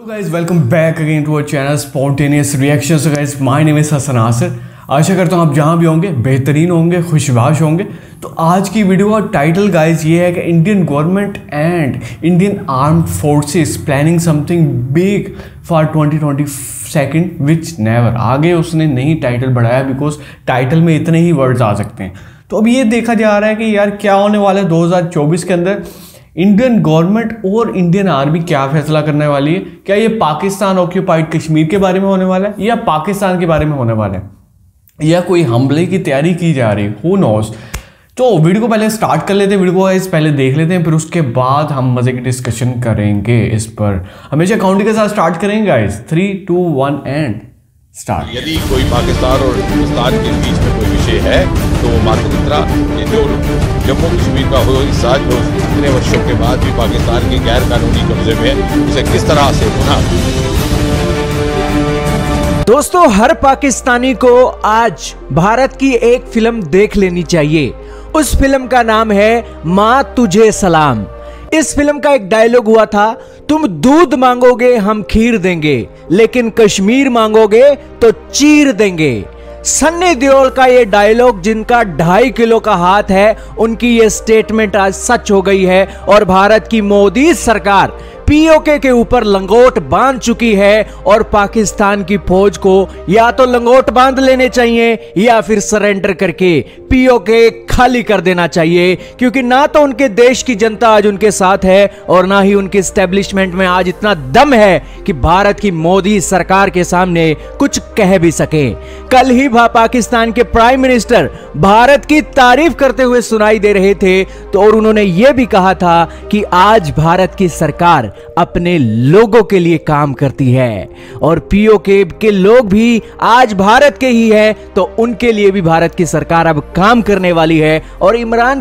तो guys welcome back again to our channel spontaneous reaction. So guys my name is Hasan Asar. आशा करता हूँ आप जहाँ भी होंगे बेहतरीन होंगे, खुशबाश होंगे। तो आज की वीडियो का टाइटल गाइज ये है कि Indian government and Indian armed forces planning something big for 2022 which never. आगे उसने नहीं टाइटल बढ़ाया बिकॉज टाइटल में इतने ही वर्ड्स आ सकते हैं। तो अब ये देखा जा रहा है कि यार क्या होने वाला है 2024 के अंदर। इंडियन गवर्नमेंट और इंडियन आर्मी क्या फैसला करने वाली है? क्या ये पाकिस्तान ऑक्यूपाइड कश्मीर के बारे में होने वाला है या पाकिस्तान के बारे में होने वाला है या कोई हमले की तैयारी की जा रही है? हू नोस। तो वीडियो को पहले स्टार्ट कर लेते हैं, वीडियो को पहले देख लेते हैं, फिर उसके बाद हम मजे की डिस्कशन करेंगे इस पर। हमेशा काउंट के साथ स्टार्ट करेंगे गाइस, 3, 2, 1 एंड स्टार्ट। यदि कोई पाकिस्तान और हिंदुस्तान के बीच में कोई विषय है तो मात्र जो जम्मू कश्मीर का हो हिस्सा जो इतने वर्षों के बाद भी पाकिस्तान के गैर कानूनी कब्जे में है, उसे किस तरह से होना। दोस्तों, हर पाकिस्तानी को आज भारत की एक फिल्म देख लेनी चाहिए। उस फिल्म का नाम है माँ तुझे सलाम। इस फिल्म का एक डायलॉग हुआ था, तुम दूध मांगोगे हम खीर देंगे, लेकिन कश्मीर मांगोगे तो चीर देंगे। सन्नी देओल का ये डायलॉग, जिनका 2.5 किलो का हाथ है, उनकी ये स्टेटमेंट आज सच हो गई है और भारत की मोदी सरकार पीओके के ऊपर लंगोट बांध चुकी है। और पाकिस्तान की फौज को या तो लंगोट बांध लेने चाहिए या फिर सरेंडर करके पीओके खाली कर देना चाहिए, क्योंकि ना तो उनके देश की जनता आज उनके साथ है और ना ही उनके एस्टेब्लिशमेंट में आज इतना दम है कि भारत की मोदी सरकार के सामने कुछ कह भी सके। कल ही पाकिस्तान के प्राइम मिनिस्टर भारत की तारीफ करते हुए सुनाई दे रहे थे, तो और उन्होंने यह भी कहा था कि आज भारत की सरकार अपने लोगों के लिए काम करती है और पीओके के लोग भी आज भारत के ही हैं, तो उनके लिए भी भारत की सरकार अब काम करने वाली है। और इमरान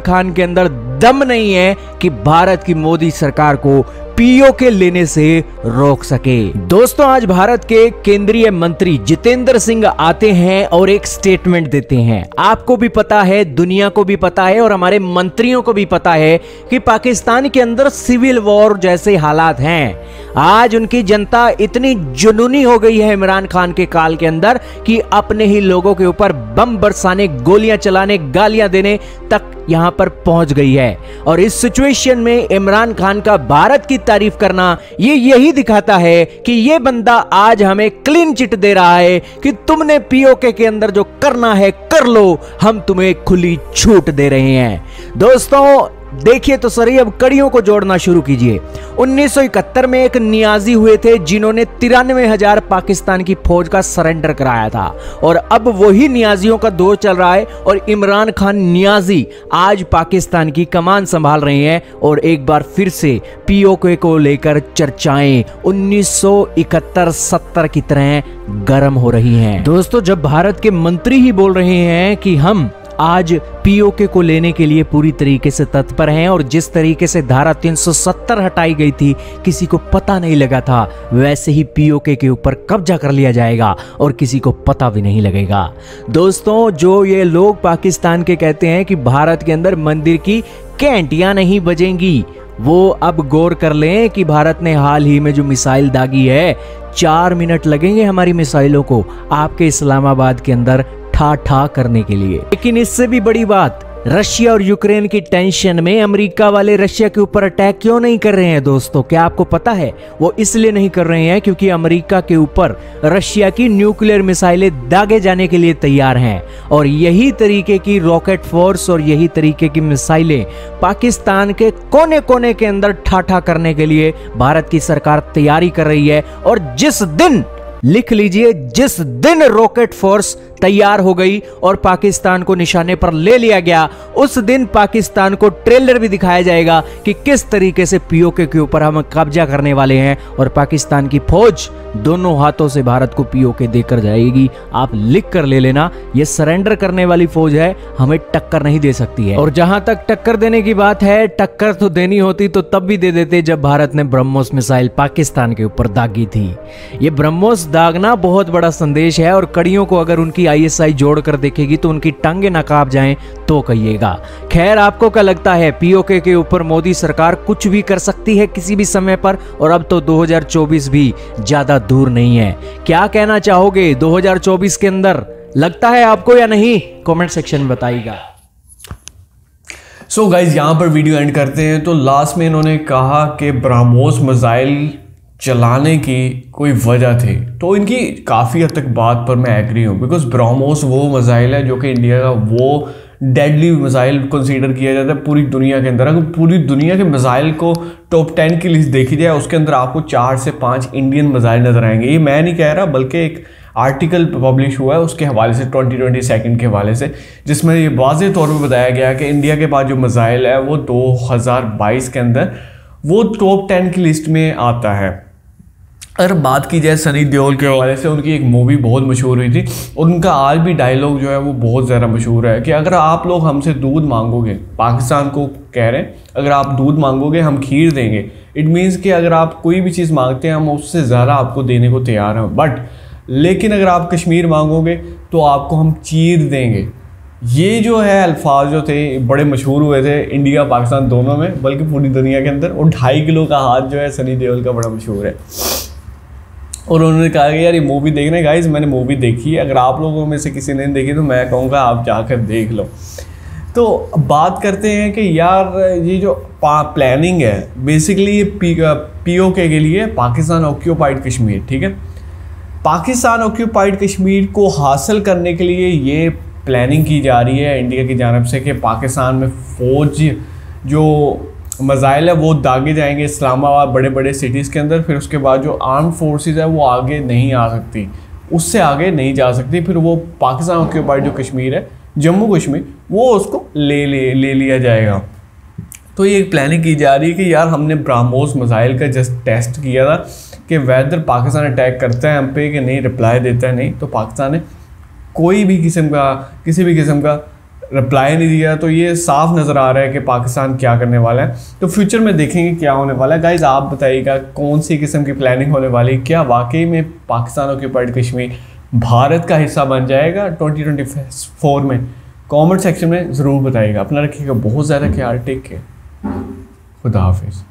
खान के अंदर दम नहीं है कि भारत की मोदी सरकार को पीओके लेने से रोक सके। दोस्तों, आज भारत के केंद्रीय मंत्री जितेंद्र सिंह आते हैं और एक स्टेटमेंट देते हैं। आपको भी पता है, दुनिया को भी पता है और हमारे मंत्रियों को भी पता है कि पाकिस्तान के अंदर सिविल वॉर जैसे हालात हैं। आज उनकी जनता इतनी जुनूनी हो गई है इमरान खान के काल के अंदर कि अपने ही लोगों के ऊपर बम बरसाने, गोलियां चलाने, गालियां देने तक यहां पर पहुंच गई है। और इस सिचुएशन में इमरान खान का भारत की तारीफ करना ये यही दिखाता है कि ये बंदा आज हमें क्लीन चिट दे रहा है कि तुमने पीओके के अंदर जो करना है कर लो, हम तुम्हें खुली छूट दे रहे हैं। दोस्तों देखिए तो सर, अब कड़ियों को जोड़ना शुरू कीजिए। 1971 में एक नियाजी हुए थे जिन्होंने 93,000 पाकिस्तान की फौज का सरेंडर कराया था और अब वही नियाजियों का दौर चल रहा है। और इमरान खान नियाजी आज पाकिस्तान की कमान संभाल रहे हैं और एक बार फिर से पीओके को लेकर चर्चाएं 1971-70 की तरह गर्म हो रही हैं। दोस्तों, जब भारत के मंत्री ही बोल रहे हैं कि हम आज पीओके को लेने के लिए पूरी तरीके से तत्पर हैं और जिस तरीके से धारा 370 हटाई गई थी किसी को पता नहीं लगा था, वैसे ही पीओके के ऊपर कब्जा कर लिया जाएगा और किसी को पता भी नहीं लगेगा। दोस्तों, जो ये लोग पाकिस्तान के कहते हैं कि भारत के अंदर मंदिर की घंटियां नहीं बजेंगी, वो अब गौर कर लें कि भारत ने हाल ही में जो मिसाइल दागी है, 4 मिनट लगेंगे हमारी मिसाइलों को आपके इस्लामाबाद के अंदर ठा करने के लिए। लेकिन इससे भी बड़ी बात, रशिया और यूक्रेन की टेंशन में अमेरिका वाले रशिया के ऊपर अटैक क्यों नहीं कर रहे हैं? दोस्तों, क्या आपको पता है? वो इसलिए नहीं कर रहे हैं क्योंकि अमेरिका के ऊपर रशिया की न्यूक्लियर मिसाइलें दागे जाने के लिए तैयार हैं और यही तरीके की रॉकेट फोर्स और यही तरीके की मिसाइलें पाकिस्तान के कोने कोने के अंदर ठा करने के लिए भारत की सरकार तैयारी कर रही है। और जिस दिन, लिख लीजिए, जिस दिन रॉकेट फोर्स तैयार हो गई और पाकिस्तान को निशाने पर ले लिया गया, उस दिन पाकिस्तान को ट्रेलर भी दिखाया जाएगा कि किस तरीके से पीओके के ऊपर हम कब्जा करने वाले हैं और पाकिस्तान की फौज दोनों हाथों से भारत को पीओके देकर जाएगी। आप लिख कर ले लेना, ये सरेंडर करने वाली फौज है, हमें टक्कर नहीं दे सकती है। और जहां तक टक्कर देने की बात है, टक्कर तो देनी होती तो तब भी दे देते जब भारत ने ब्रह्मोस मिसाइल पाकिस्तान के ऊपर दागी थी। ये ब्रह्मोस दागना बहुत बड़ा संदेश है और कड़ियों को अगर उनकी ISI जोड़कर देखेगी तो उनकी टांगे नकाब जाएं तो कहिएगा। खैर, आपको क्या लगता है POK के ऊपर मोदी सरकार कुछ भी कर सकती है किसी भी समय पर? और अब तो 2024 भी ज्यादा दूर नहीं है। क्या कहना चाहोगे 2024 के अंदर लगता है आपको या नहीं? कमेंट सेक्शन में बताइएगा। सो गाइज, यहाँ पर वीडियो एंड करते हैं। तो लास्ट में इन्होंने कहा कि ब्रह्मोस मिसाइल चलाने की कोई वजह थी, तो इनकी काफ़ी हद तक बात पर मैं एग्री हूँ, बिकॉज ब्रह्मोस वो मिसाइल है जो कि इंडिया का वो डेडली मिसाइल कंसीडर किया जाता है पूरी दुनिया के अंदर। अगर पूरी दुनिया के मिसाइल को टॉप 10 की लिस्ट देखी जाए, उसके अंदर आपको 4 से 5 इंडियन मिसाइल नजर आएंगे। ये मैं नहीं कह रहा, बल्कि एक आर्टिकल पब्लिश हुआ है उसके हवाले से 2022 के हवाले से, जिसमें ये वाज़े तौर पर बताया गया कि इंडिया के पास जो मिसाइल है वो 2022 के अंदर वो टॉप 10 की लिस्ट में आता है। अगर बात की जाए सनी देओल के हवाले से, उनकी एक मूवी बहुत मशहूर हुई थी, उनका आज भी डायलॉग जो है वो बहुत ज़्यादा मशहूर है कि अगर आप लोग हमसे दूध मांगोगे, पाकिस्तान को कह रहे हैं, अगर आप दूध मांगोगे हम खीर देंगे। इट मीन्स कि अगर आप कोई भी चीज़ मांगते हैं हम उससे ज़्यादा आपको देने को तैयार हैं, बट लेकिन अगर आप कश्मीर मांगोगे तो आपको हम चीर देंगे। ये जो है अल्फाज जो थे बड़े मशहूर हुए थे इंडिया पाकिस्तान दोनों में, बल्कि पूरी दुनिया के अंदर। और 2.5 किलो का हाथ जो है सनी देओल का बड़ा मशहूर है। और उन्होंने कहा कि यार ये मूवी देखना, गाइज मैंने मूवी देखी है, अगर आप लोगों में से किसी ने नहीं देखी तो मैं कहूँगा आप जाकर देख लो। तो बात करते हैं कि यार ये जो प्लानिंग है, बेसिकली ये POK के लिए पाकिस्तान ऑक्यूपाइड कश्मीर, ठीक है, पाकिस्तान ऑक्यूपाइड कश्मीर को हासिल करने के लिए ये प्लानिंग की जा रही है इंडिया की जानब से कि पाकिस्तान में फ़ौज जो मिसाइल है वो दागे जाएंगे इस्लामाबाद, बड़े बड़े सिटीज़ के अंदर। फिर उसके बाद जो आर्म फोर्सेज है वो आगे नहीं आ सकती, उससे आगे नहीं जा सकती। फिर वो पाकिस्तान ऑक्यूपाइड जो कश्मीर है, जम्मू कश्मीर, वो उसको ले लिया जाएगा। तो ये एक प्लानिंग की जा रही है कि यार हमने ब्रह्मोस मिसाइल का जस्ट टेस्ट किया था कि वेदर पाकिस्तान अटैक करता है हम पे कि नहीं, रिप्लाई देता है नहीं, तो पाकिस्तान ने किसी भी किस्म का रिप्लाई नहीं दिया। तो ये साफ नज़र आ रहा है कि पाकिस्तान क्या करने वाला है। तो फ्यूचर में देखेंगे क्या होने वाला है। गाइज आप बताइएगा कौन सी किस्म की प्लानिंग होने वाली है, क्या वाकई में पाकिस्तान ऑक्यूपाइड कश्मीर भारत का हिस्सा बन जाएगा 2024 में? कमेंट सेक्शन में ज़रूर बताइएगा। अपना रखिएगा बहुत ज़्यादा ख्याल, टेक केयर, खुदा हाफिज़।